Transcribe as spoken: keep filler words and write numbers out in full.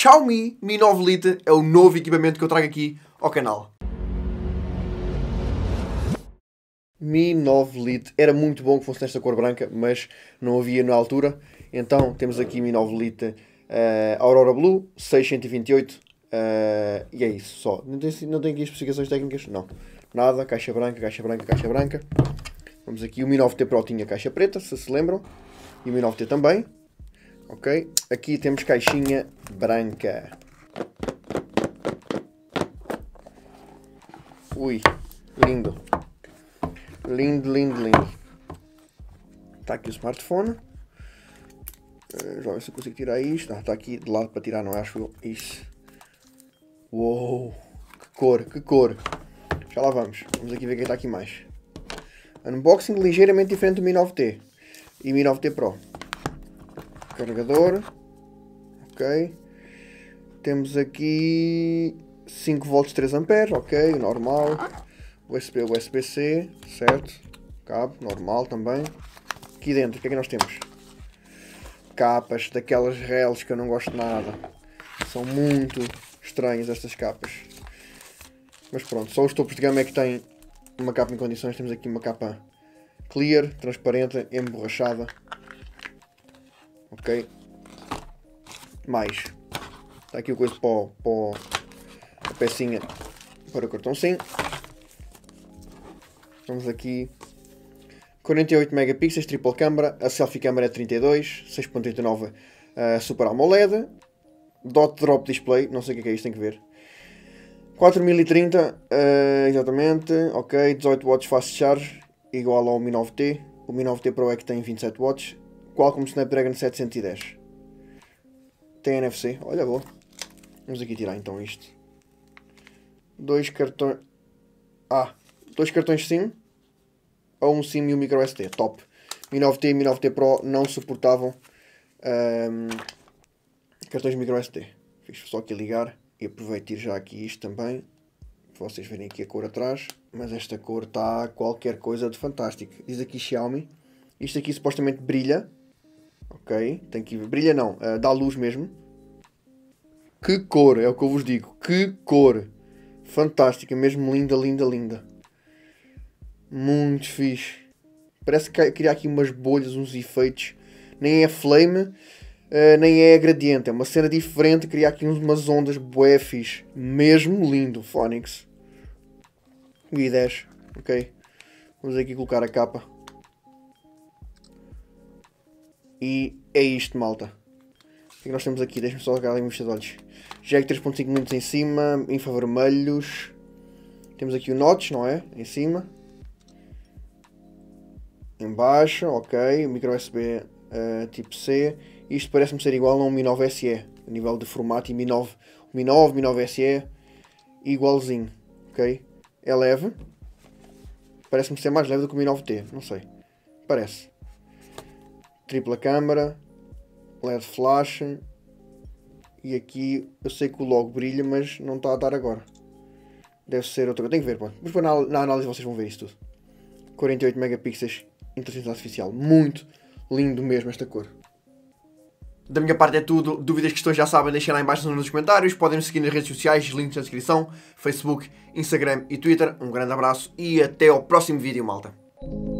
Xiaomi Mi nove Lite é o novo equipamento que eu trago aqui ao canal. Mi nove Lite, era muito bom que fosse nesta cor branca, mas não havia na altura. Então temos aqui Mi nove Lite uh, Aurora Blue, seiscentos e vinte e oito, uh, e é isso só. Não tem, não tem aqui especificações técnicas? Não. Nada, caixa branca, caixa branca, caixa branca. Vamos aqui, o Mi nove T Pro tinha caixa preta, se se lembram. E o Mi nove T também. Ok, aqui temos caixinha branca. Ui, lindo. Lindo, lindo, lindo. Está aqui o smartphone. Já ver se eu consigo tirar isto. Está aqui de lado para tirar, não acho eu. Isso. Uou, que cor, que cor. Já lá vamos. Vamos aqui ver quem está aqui mais. Unboxing ligeiramente diferente do Mi nove T e Mi nove T Pro. Carregador. Ok. Temos aqui cinco volts três amperes. Ok, normal. U S B, U S B C, certo, cabo, normal também. Aqui dentro, o que é que nós temos? Capas daquelas reles que eu não gosto nada. São muito estranhas estas capas. Mas pronto, só os topos de gama é que têm uma capa em condições. Temos aqui uma capa clear, transparente, emborrachada. Ok. Mais. Está aqui o coisa para, o, para o, a pecinha para o cartão SIM. Vamos aqui, quarenta e oito megapixels, triple câmara, a selfie câmara é trinta e dois, seis ponto oitenta e nove uh, Super AMOLED, dot drop display, não sei o que é, que é isto, tem que ver, quatro mil e trinta, uh, exatamente, ok, dezoito watts fast charge, igual ao Mi nove T, o Mi nove T Pro é que tem vinte e sete watts, Qualcomm Snapdragon setecentos e dez, tem N F C, olha boa, vamos aqui tirar então isto, dois cartões, ah, dois cartões SIM, ou um SIM e um micro S D, top. Mi nove T e Mi nove T Pro não suportavam um, cartões micro S D. Fiz só aqui ligar e aproveito já aqui isto também, para vocês verem aqui a cor atrás, mas esta cor está qualquer coisa de fantástico. Diz aqui Xiaomi, isto aqui supostamente brilha, ok, tem que brilha não, uh, dá luz mesmo. Que cor, é o que eu vos digo, que cor, fantástica, mesmo linda, linda, linda. Muito fixe. Parece que criar aqui umas bolhas, uns efeitos. Nem é flame, uh, nem é gradiente. É uma cena diferente. Criar aqui umas ondas bué fixe. Mesmo lindo. Phonics. Mi dez. Ok. Vamos aqui colocar a capa. E é isto, malta. O que é que nós temos aqui? Deixa-me só agarrar os meus olhos. Jack três ponto cinco milímetros em cima. Infravermelhos. Temos aqui o notch, não é? Em cima. Em baixo, ok, micro U S B uh, tipo C, isto parece-me ser igual a um Mi nove S E, a nível de formato, e Mi nove, Mi nove, Mi nove S E, igualzinho, ok, é leve, parece-me ser mais leve do que o Mi nove T, não sei, parece, tripla câmara, L E D flash, e aqui eu sei que o logo brilha, mas não está a dar agora, deve ser outra, eu tenho que ver, pô. Mas pô, na, na análise vocês vão ver isso tudo, quarenta e oito megapixels, inteligência artificial, muito lindo mesmo esta cor. Da minha parte é tudo, dúvidas, questões já sabem, deixem lá em baixo nos comentários, podem-me seguir nas redes sociais, links na descrição, Facebook, Instagram e Twitter, um grande abraço e até ao próximo vídeo, malta.